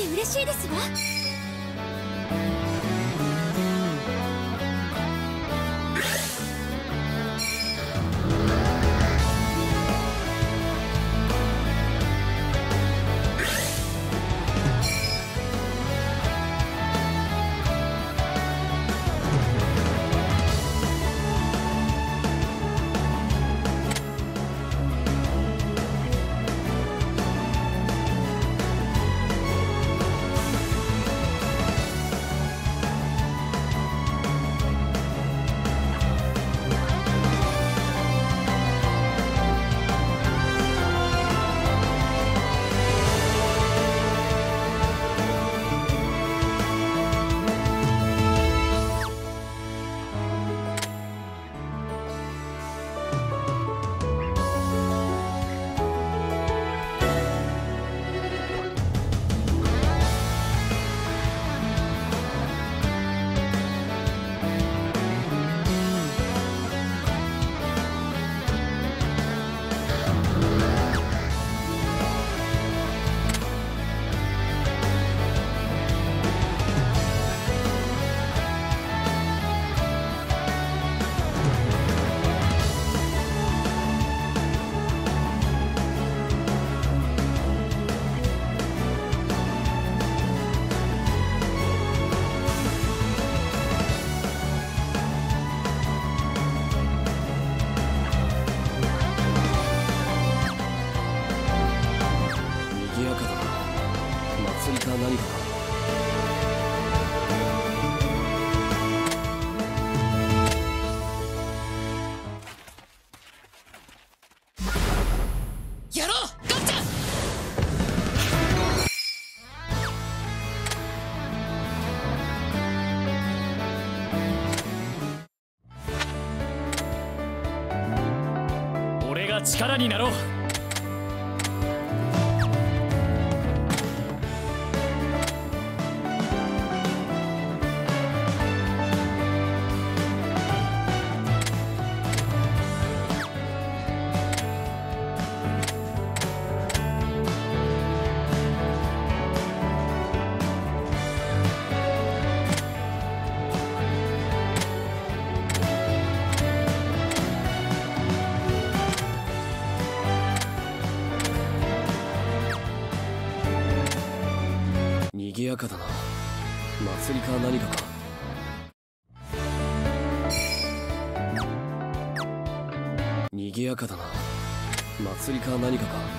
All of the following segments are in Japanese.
て嬉しいですわ。力になろう。賑やかだな。祭りか何かか。賑やかだな。祭りか何かか。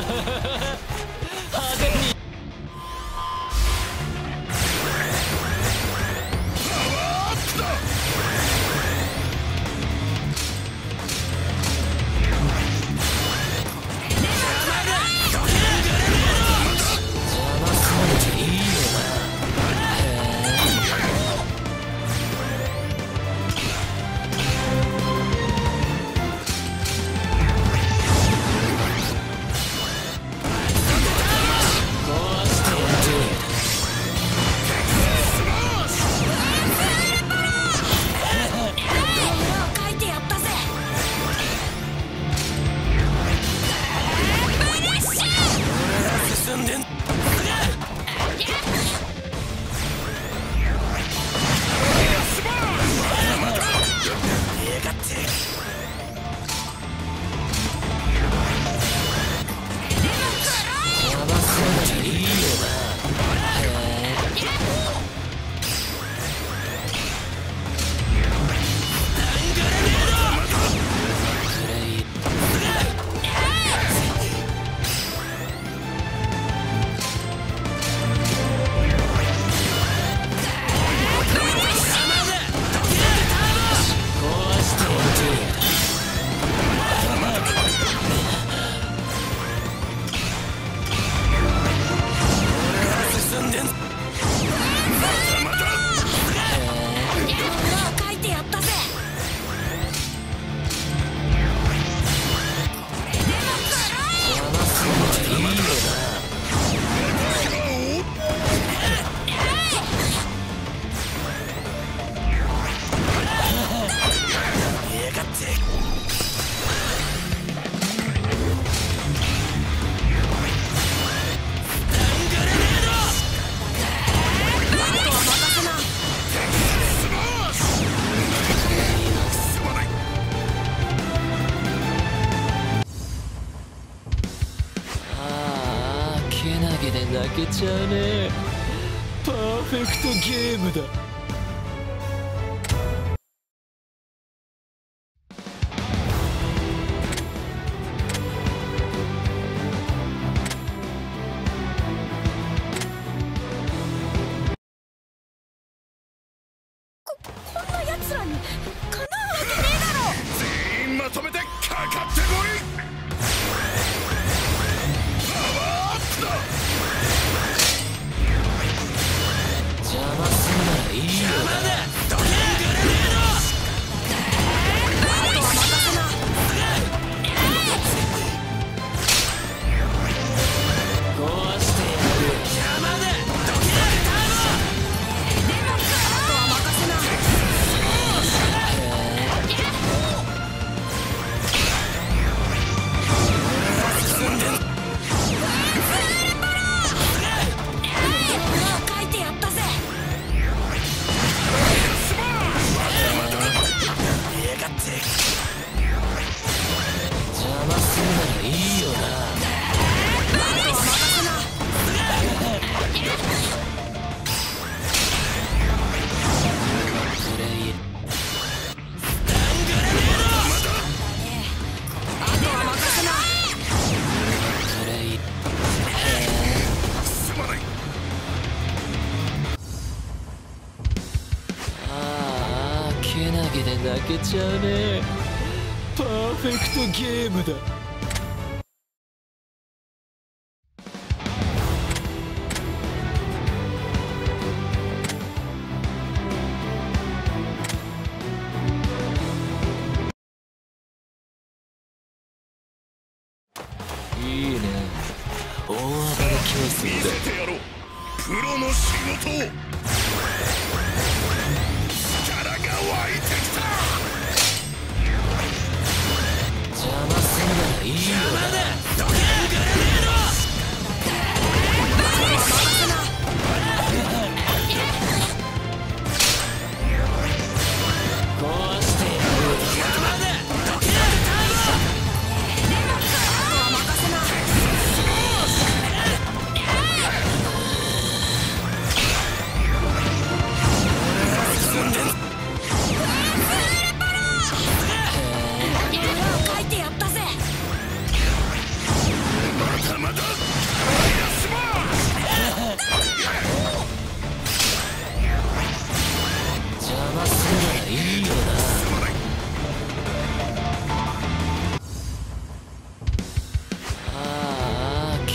負けちゃうね。パーフェクトゲームだ。こんな奴らにかなうわけねえだろ。全員まとめてかかってこい。いいよな。負けちゃうね。パーフェクトゲームだ。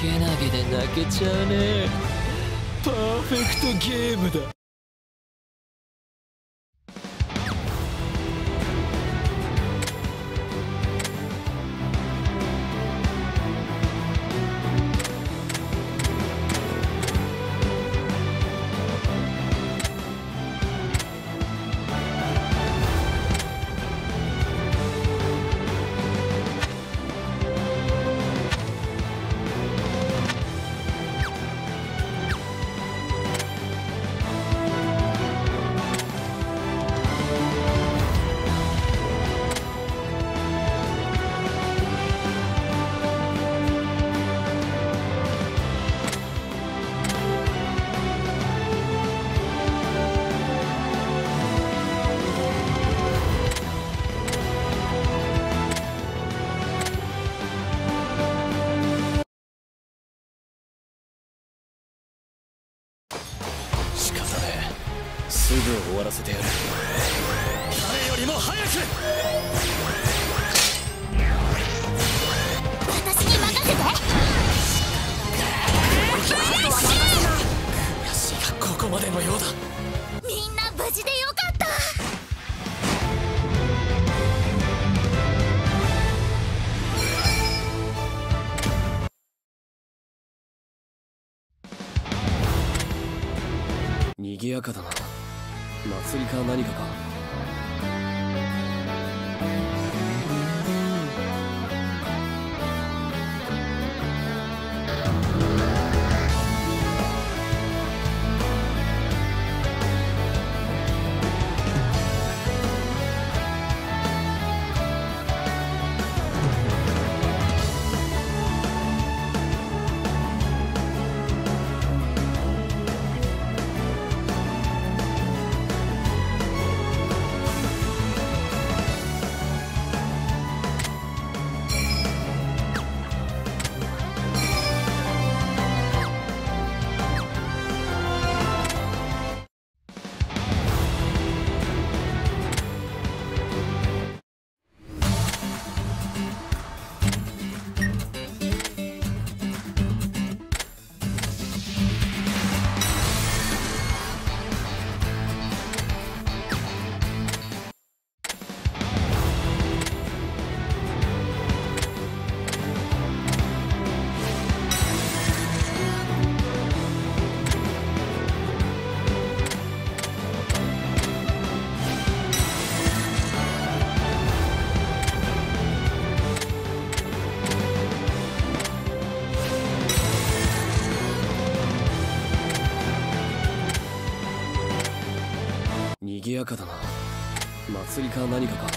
けなげで泣けちゃうね。パーフェクトゲームだ。すぐ終わらせてやる。誰よりも早く。私に任せて。私がここまでのようだ。みんな無事でよかった。賑やかだな。祭りか何かか。賑やかだな。祭りか何かか。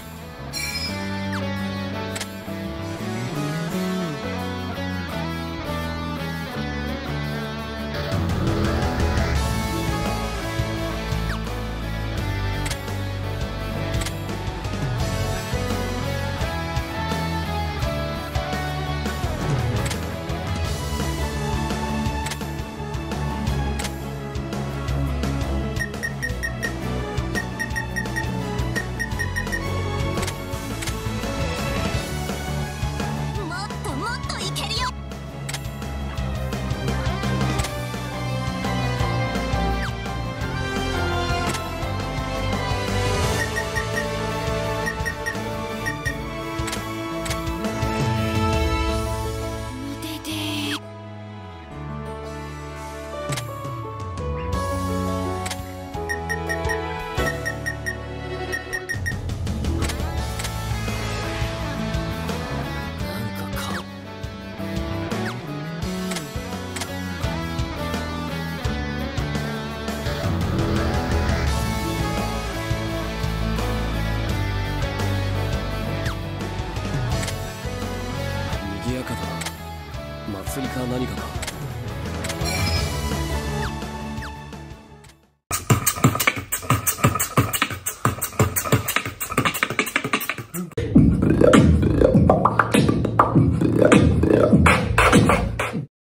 祭りか何かか。